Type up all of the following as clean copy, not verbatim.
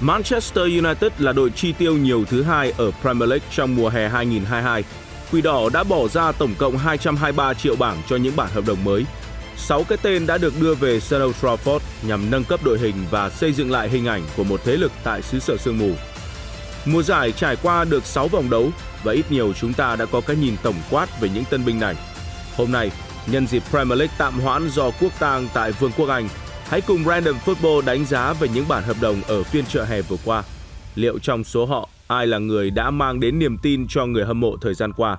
Manchester United là đội chi tiêu nhiều thứ hai ở Premier League trong mùa hè 2022. Quỷ đỏ đã bỏ ra tổng cộng 223 triệu bảng cho những bản hợp đồng mới. 6 cái tên đã được đưa về St Old Trafford nhằm nâng cấp đội hình và xây dựng lại hình ảnh của một thế lực tại xứ sở sương mù. Mùa giải trải qua được 6 vòng đấu và ít nhiều chúng ta đã có cái nhìn tổng quát về những tân binh này. Hôm nay, nhân dịp Premier League tạm hoãn do quốc tang tại Vương quốc Anh, hãy cùng Random Football đánh giá về những bản hợp đồng ở phiên chợ hè vừa qua. Liệu trong số họ, ai là người đã mang đến niềm tin cho người hâm mộ thời gian qua?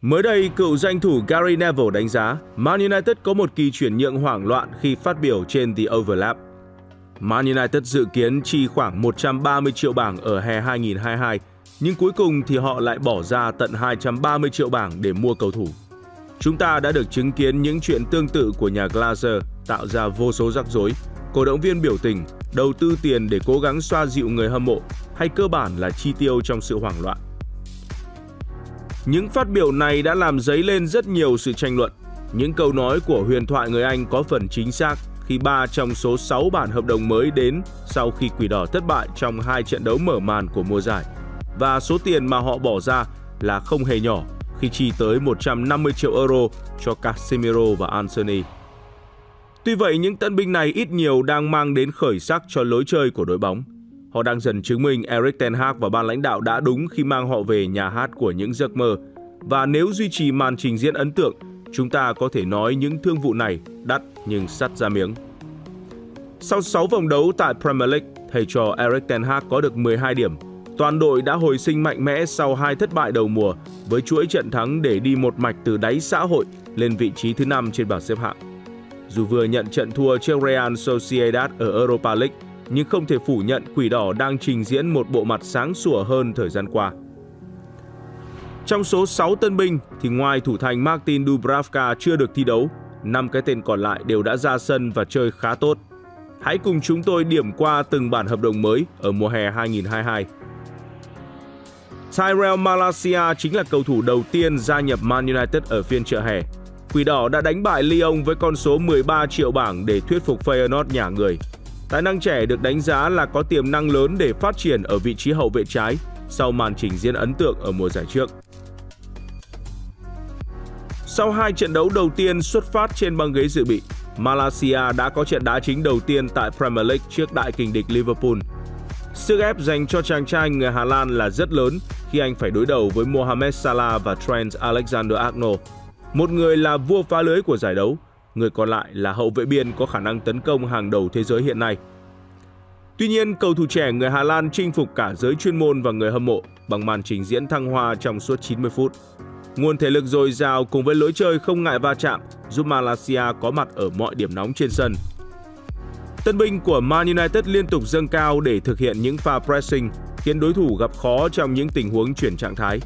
Mới đây, cựu danh thủ Gary Neville đánh giá Man United có một kỳ chuyển nhượng hoảng loạn khi phát biểu trên The Overlap. Man United dự kiến chi khoảng 130 triệu bảng ở hè 2022, nhưng cuối cùng thì họ lại bỏ ra tận 230 triệu bảng để mua cầu thủ. Chúng ta đã được chứng kiến những chuyện tương tự của nhà Glazer tạo ra vô số rắc rối, cổ động viên biểu tình, đầu tư tiền để cố gắng xoa dịu người hâm mộ hay cơ bản là chi tiêu trong sự hoảng loạn. Những phát biểu này đã làm dấy lên rất nhiều sự tranh luận. Những câu nói của huyền thoại người Anh có phần chính xác khi 3 trong số 6 bản hợp đồng mới đến sau khi Quỷ Đỏ thất bại trong 2 trận đấu mở màn của mùa giải. Và số tiền mà họ bỏ ra là không hề nhỏ khi chi tới 150 triệu euro cho Casemiro và Antony. Tuy vậy, những tân binh này ít nhiều đang mang đến khởi sắc cho lối chơi của đội bóng. Họ đang dần chứng minh Erik ten Hag và ban lãnh đạo đã đúng khi mang họ về nhà hát của những giấc mơ. Và nếu duy trì màn trình diễn ấn tượng, chúng ta có thể nói những thương vụ này đắt nhưng sắt ra miếng. Sau 6 vòng đấu tại Premier League, thầy trò Erik ten Hag có được 12 điểm. Toàn đội đã hồi sinh mạnh mẽ sau 2 thất bại đầu mùa với chuỗi trận thắng để đi một mạch từ đáy xã hội lên vị trí thứ 5 trên bảng xếp hạng. Dù vừa nhận trận thua trước Real Sociedad ở Europa League, nhưng không thể phủ nhận Quỷ Đỏ đang trình diễn một bộ mặt sáng sủa hơn thời gian qua. Trong số 6 tân binh thì ngoài thủ thành Martin Dubravka chưa được thi đấu, 5 cái tên còn lại đều đã ra sân và chơi khá tốt. Hãy cùng chúng tôi điểm qua từng bản hợp đồng mới ở mùa hè 2022. Tyrell Malacia chính là cầu thủ đầu tiên gia nhập Man United ở phiên chợ hè. Quỷ Đỏ đã đánh bại Lyon với con số 13 triệu bảng để thuyết phục Feyenoord nhả người. Tài năng trẻ được đánh giá là có tiềm năng lớn để phát triển ở vị trí hậu vệ trái sau màn trình diễn ấn tượng ở mùa giải trước. Sau 2 trận đấu đầu tiên xuất phát trên băng ghế dự bị, Malacia đã có trận đá chính đầu tiên tại Premier League trước đại kình địch Liverpool. Sức ép dành cho chàng trai người Hà Lan là rất lớn khi anh phải đối đầu với Mohamed Salah và Trent Alexander-Arnold. Một người là vua phá lưới của giải đấu, người còn lại là hậu vệ biên có khả năng tấn công hàng đầu thế giới hiện nay. Tuy nhiên, cầu thủ trẻ người Hà Lan chinh phục cả giới chuyên môn và người hâm mộ bằng màn trình diễn thăng hoa trong suốt 90 phút. Nguồn thể lực dồi dào cùng với lối chơi không ngại va chạm giúp Malaysia có mặt ở mọi điểm nóng trên sân. Tân binh của Man United liên tục dâng cao để thực hiện những pha pressing, khiến đối thủ gặp khó trong những tình huống chuyển trạng thái.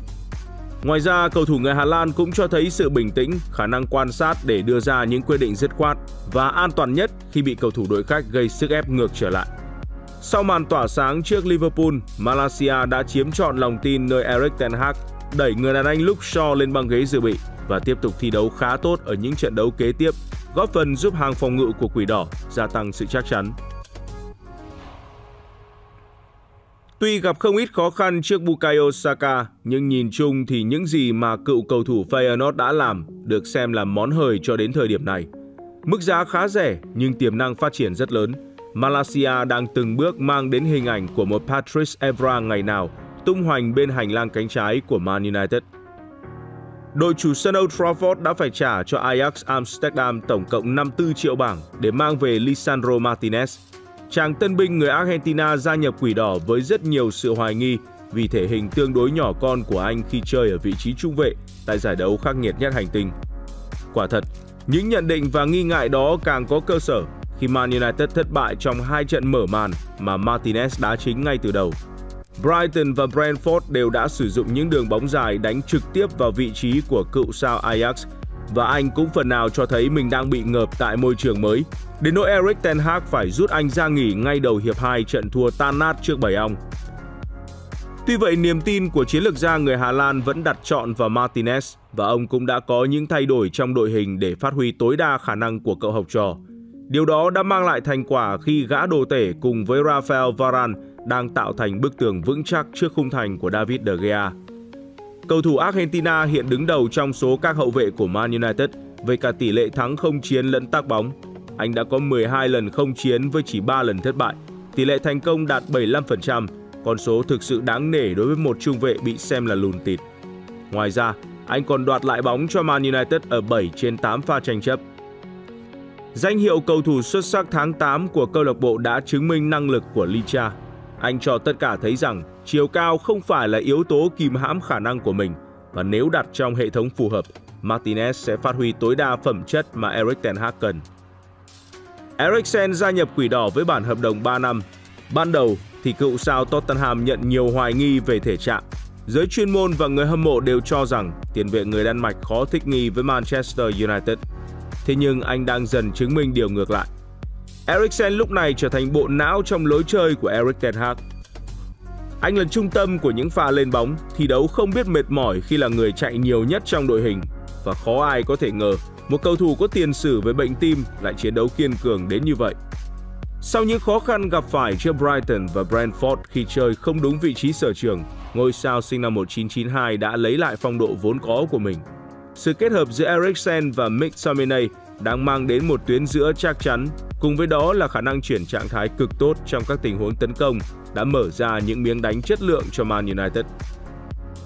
Ngoài ra, cầu thủ người Hà Lan cũng cho thấy sự bình tĩnh, khả năng quan sát để đưa ra những quyết định dứt khoát và an toàn nhất khi bị cầu thủ đội khách gây sức ép ngược trở lại. Sau màn tỏa sáng trước Liverpool, Malaysia đã chiếm trọn lòng tin nơi Erik ten Hag đẩy người đàn anh Luke Shaw lên băng ghế dự bị và tiếp tục thi đấu khá tốt ở những trận đấu kế tiếp, góp phần giúp hàng phòng ngự của Quỷ Đỏ gia tăng sự chắc chắn. Tuy gặp không ít khó khăn trước Bukayo Saka, nhưng nhìn chung thì những gì mà cựu cầu thủ Feyenoord đã làm được xem là món hời cho đến thời điểm này. Mức giá khá rẻ nhưng tiềm năng phát triển rất lớn. Malaysia đang từng bước mang đến hình ảnh của một Patrice Evra ngày nào tung hoành bên hành lang cánh trái của Man United. Đội chủ St Old Trafford đã phải trả cho Ajax Amsterdam tổng cộng 54 triệu bảng để mang về Lisandro Martinez. Chàng tân binh người Argentina gia nhập Quỷ Đỏ với rất nhiều sự hoài nghi vì thể hình tương đối nhỏ con của anh khi chơi ở vị trí trung vệ tại giải đấu khắc nghiệt nhất hành tinh. Quả thật, những nhận định và nghi ngại đó càng có cơ sở khi Man United thất bại trong 2 trận mở màn mà Martinez đá chính ngay từ đầu. Brighton và Brentford đều đã sử dụng những đường bóng dài đánh trực tiếp vào vị trí của cựu sao Ajax và anh cũng phần nào cho thấy mình đang bị ngợp tại môi trường mới, đến nỗi Erik ten Hag phải rút anh ra nghỉ ngay đầu hiệp 2 trận thua tan nát trước Bảy Ong. Tuy vậy, niềm tin của chiến lược gia người Hà Lan vẫn đặt trọn vào Martinez và ông cũng đã có những thay đổi trong đội hình để phát huy tối đa khả năng của cậu học trò. Điều đó đã mang lại thành quả khi gã đồ tể cùng với Rafael Varane đang tạo thành bức tường vững chắc trước khung thành của David De Gea. Cầu thủ Argentina hiện đứng đầu trong số các hậu vệ của Man United với cả tỷ lệ thắng không chiến lẫn tác bóng. Anh đã có 12 lần không chiến với chỉ 3 lần thất bại. Tỷ lệ thành công đạt 75%, con số thực sự đáng nể đối với một trung vệ bị xem là lùn tịt. Ngoài ra, anh còn đoạt lại bóng cho Man United ở 7 trên 8 pha tranh chấp. Danh hiệu cầu thủ xuất sắc tháng 8 của câu lạc bộ đã chứng minh năng lực của Licha. Anh cho tất cả thấy rằng chiều cao không phải là yếu tố kìm hãm khả năng của mình, và nếu đặt trong hệ thống phù hợp, Martinez sẽ phát huy tối đa phẩm chất mà Erik ten Hag cần. Eriksen gia nhập Quỷ Đỏ với bản hợp đồng 3 năm. Ban đầu thì cựu sao Tottenham nhận nhiều hoài nghi về thể trạng. Giới chuyên môn và người hâm mộ đều cho rằng tiền vệ người Đan Mạch khó thích nghi với Manchester United. Thế nhưng anh đang dần chứng minh điều ngược lại. Eriksen lúc này trở thành bộ não trong lối chơi của Erik ten Hag. Anh là trung tâm của những pha lên bóng, thi đấu không biết mệt mỏi khi là người chạy nhiều nhất trong đội hình. Và khó ai có thể ngờ, một cầu thủ có tiền sử với bệnh tim lại chiến đấu kiên cường đến như vậy. Sau những khó khăn gặp phải trước Brighton và Brentford khi chơi không đúng vị trí sở trường, ngôi sao sinh năm 1992 đã lấy lại phong độ vốn có của mình. Sự kết hợp giữa Eriksen và Mikel Samià đang mang đến một tuyến giữa chắc chắn, cùng với đó là khả năng chuyển trạng thái cực tốt trong các tình huống tấn công đã mở ra những miếng đánh chất lượng cho Man United.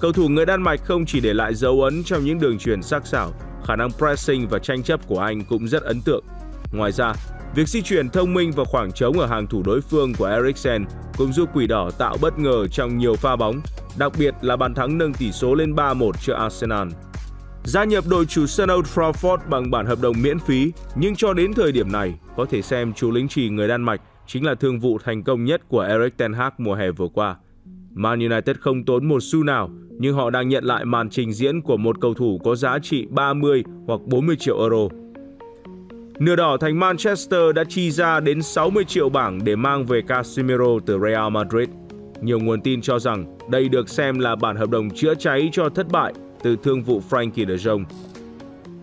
Cầu thủ người Đan Mạch không chỉ để lại dấu ấn trong những đường chuyền sắc sảo, khả năng pressing và tranh chấp của anh cũng rất ấn tượng. Ngoài ra, việc di chuyển thông minh và khoảng trống ở hàng thủ đối phương của Eriksen cũng giúp Quỷ Đỏ tạo bất ngờ trong nhiều pha bóng, đặc biệt là bàn thắng nâng tỷ số lên 3-1 trước Arsenal. Gia nhập đội chủ sân Old Trafford bằng bản hợp đồng miễn phí, nhưng cho đến thời điểm này, có thể xem chú lính chì người Đan Mạch chính là thương vụ thành công nhất của Erik ten Hag mùa hè vừa qua. Man United không tốn một xu nào, nhưng họ đang nhận lại màn trình diễn của một cầu thủ có giá trị 30 hoặc 40 triệu euro. Nửa đỏ thành Manchester đã chi ra đến 60 triệu bảng để mang về Casemiro từ Real Madrid. Nhiều nguồn tin cho rằng đây được xem là bản hợp đồng chữa cháy cho thất bại từ thương vụ Frenkie de Jong.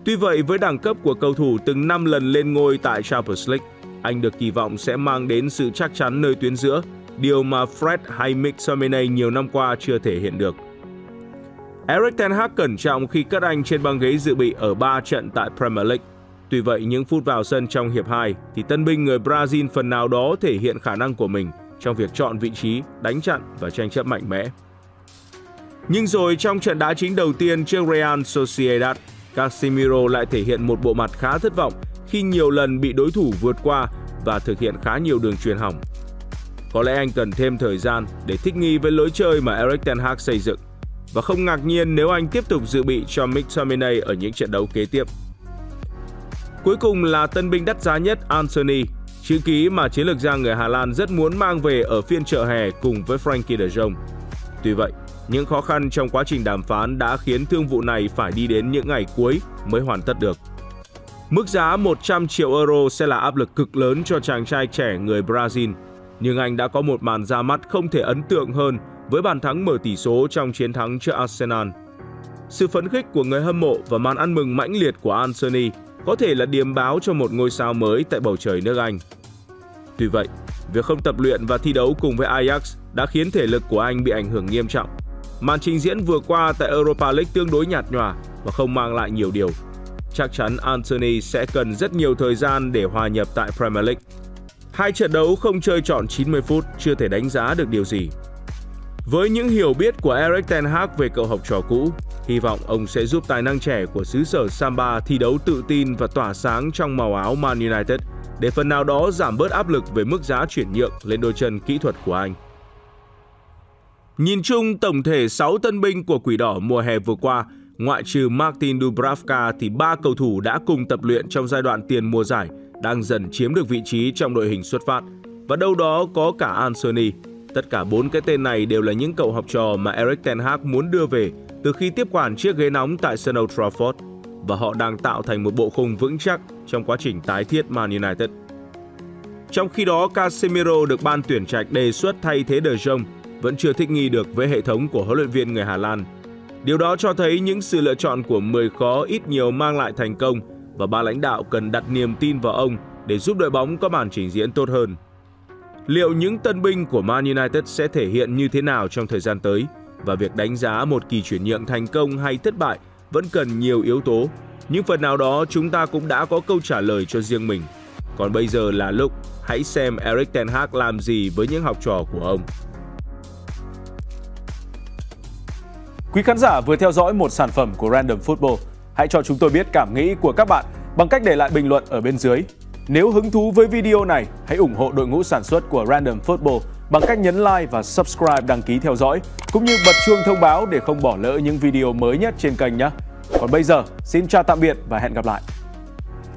Tuy vậy, với đẳng cấp của cầu thủ từng 5 lần lên ngôi tại Champions League, anh được kỳ vọng sẽ mang đến sự chắc chắn nơi tuyến giữa, điều mà Fred hay Mikel Samià nhiều năm qua chưa thể hiện được. Erik ten Hag cẩn trọng khi cất anh trên băng ghế dự bị ở 3 trận tại Premier League. Tuy vậy, những phút vào sân trong hiệp 2 thì tân binh người Brazil phần nào đó thể hiện khả năng của mình trong việc chọn vị trí, đánh chặn và tranh chấp mạnh mẽ. Nhưng rồi trong trận đá chính đầu tiên trước Real Sociedad, Casemiro lại thể hiện một bộ mặt khá thất vọng khi nhiều lần bị đối thủ vượt qua và thực hiện khá nhiều đường chuyền hỏng. Có lẽ anh cần thêm thời gian để thích nghi với lối chơi mà Erik ten Hag xây dựng. Và không ngạc nhiên nếu anh tiếp tục dự bị cho Mikel Samià ở những trận đấu kế tiếp. Cuối cùng là tân binh đắt giá nhất Antony, chữ ký mà chiến lược gia người Hà Lan rất muốn mang về ở phiên chợ hè cùng với Frenkie de Jong. Tuy vậy, những khó khăn trong quá trình đàm phán đã khiến thương vụ này phải đi đến những ngày cuối mới hoàn tất được. Mức giá 100 triệu euro sẽ là áp lực cực lớn cho chàng trai trẻ người Brazil, nhưng anh đã có một màn ra mắt không thể ấn tượng hơn với bàn thắng mở tỷ số trong chiến thắng trước Arsenal. Sự phấn khích của người hâm mộ và màn ăn mừng mãnh liệt của Antony có thể là điềm báo cho một ngôi sao mới tại bầu trời nước Anh. Tuy vậy, việc không tập luyện và thi đấu cùng với Ajax đã khiến thể lực của anh bị ảnh hưởng nghiêm trọng. Màn trình diễn vừa qua tại Europa League tương đối nhạt nhòa và không mang lại nhiều điều. Chắc chắn Antony sẽ cần rất nhiều thời gian để hòa nhập tại Premier League. Hai trận đấu không chơi trọn 90 phút chưa thể đánh giá được điều gì. Với những hiểu biết của Erik ten Hag về cậu học trò cũ, hy vọng ông sẽ giúp tài năng trẻ của xứ sở Samba thi đấu tự tin và tỏa sáng trong màu áo Man United để phần nào đó giảm bớt áp lực về mức giá chuyển nhượng lên đôi chân kỹ thuật của anh. Nhìn chung, tổng thể 6 tân binh của Quỷ Đỏ mùa hè vừa qua, ngoại trừ Martin Dubravka thì 3 cầu thủ đã cùng tập luyện trong giai đoạn tiền mùa giải đang dần chiếm được vị trí trong đội hình xuất phát, và đâu đó có cả Antony. Tất cả 4 cái tên này đều là những cậu học trò mà Erik ten Hag muốn đưa về từ khi tiếp quản chiếc ghế nóng tại sân Old Trafford, và họ đang tạo thành một bộ khung vững chắc trong quá trình tái thiết Man United. Trong khi đó, Casemiro được ban tuyển trạch đề xuất thay thế De Jong vẫn chưa thích nghi được với hệ thống của huấn luyện viên người Hà Lan. Điều đó cho thấy những sự lựa chọn của 10 khó ít nhiều mang lại thành công và ban lãnh đạo cần đặt niềm tin vào ông để giúp đội bóng có màn trình diễn tốt hơn. Liệu những tân binh của Man United sẽ thể hiện như thế nào trong thời gian tới? Và việc đánh giá một kỳ chuyển nhượng thành công hay thất bại vẫn cần nhiều yếu tố. Nhưng phần nào đó chúng ta cũng đã có câu trả lời cho riêng mình. Còn bây giờ là lúc hãy xem Erik ten Hag làm gì với những học trò của ông. Quý khán giả vừa theo dõi một sản phẩm của Random Football. Hãy cho chúng tôi biết cảm nghĩ của các bạn bằng cách để lại bình luận ở bên dưới. Nếu hứng thú với video này, hãy ủng hộ đội ngũ sản xuất của Random Football bằng cách nhấn like và subscribe, đăng ký theo dõi, cũng như bật chuông thông báo để không bỏ lỡ những video mới nhất trên kênh nhé. Còn bây giờ, xin chào tạm biệt và hẹn gặp lại!